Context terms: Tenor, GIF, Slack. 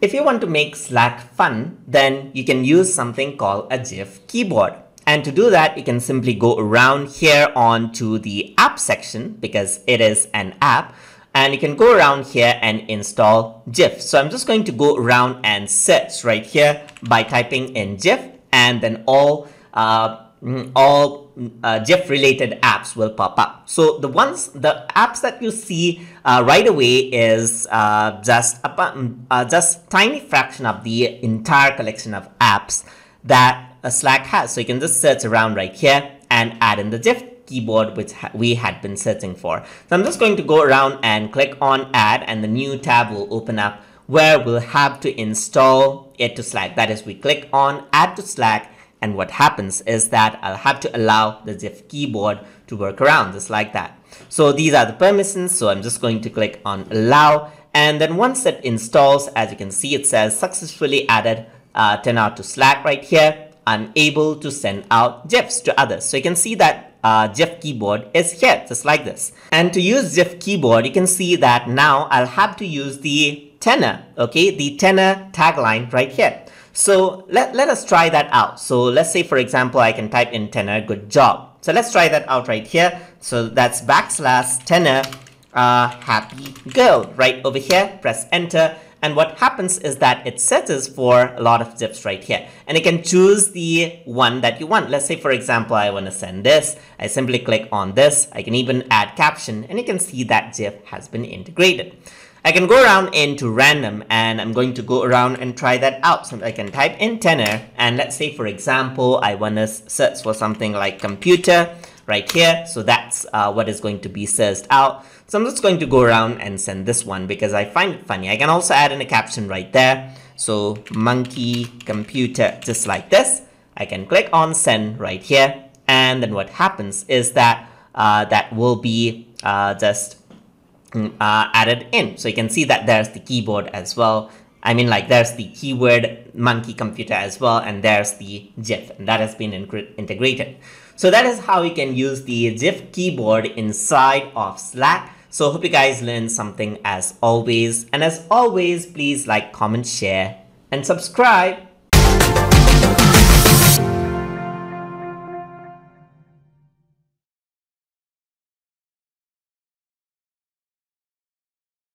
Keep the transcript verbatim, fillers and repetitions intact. If you want to make Slack fun, then you can use something called a GIF keyboard. And to do that, you can simply go around here on to the app section because it is an app. And you can go around here and install GIF. So I'm just going to go around and search right here by typing in GIF, and then all uh, all uh, GIF related apps will pop up. So the ones, the apps that you see uh, right away is uh, just a uh, just tiny fraction of the entire collection of apps that uh, Slack has. So you can just search around right here and add in the GIF keyboard which ha we had been searching for. So I'm just going to go around and click on add, and the new tab will open up where we'll have to install it to Slack. That is, we click on add to Slack, and what happens is that I'll have to allow the GIF keyboard to work around just like that. So these are the permissions. So I'm just going to click on allow, and then once it installs, as you can see, it says successfully added uh, Tenor to Slack right here. I'm able to send out GIFs to others. So you can see that uh, GIF keyboard is here, just like this. And to use GIF keyboard, you can see that now I'll have to use the Tenor, okay, the Tenor tagline right here. So let, let us try that out. So let's say, for example, I can type in Tenor, good job. So let's try that out right here. So that's backslash Tenor, uh, happy girl, right over here, press enter. And what happens is that it searches for a lot of GIFs right here, and you can choose the one that you want. Let's say, for example, I want to send this. I simply click on this. I can even add caption, and you can see that GIF has been integrated. I can go around into random, and I'm going to go around and try that out. So I can type in Tenor, and let's say, for example, I want to search for something like computer right here. So that's uh, what is going to be searched out. So I'm just going to go around and send this one because I find it funny. I can also add in a caption right there. So monkey computer, just like this. I can click on send right here. And then what happens is that uh, that will be uh, just uh, added in. So you can see that there's the keyboard as well. I mean, like there's the keyword monkey computer as well, and there's the GIF, and that has been integrated. So that is how you can use the GIF keyboard inside of Slack. So hope you guys learned something as always. And as always, please like, comment, share, and subscribe.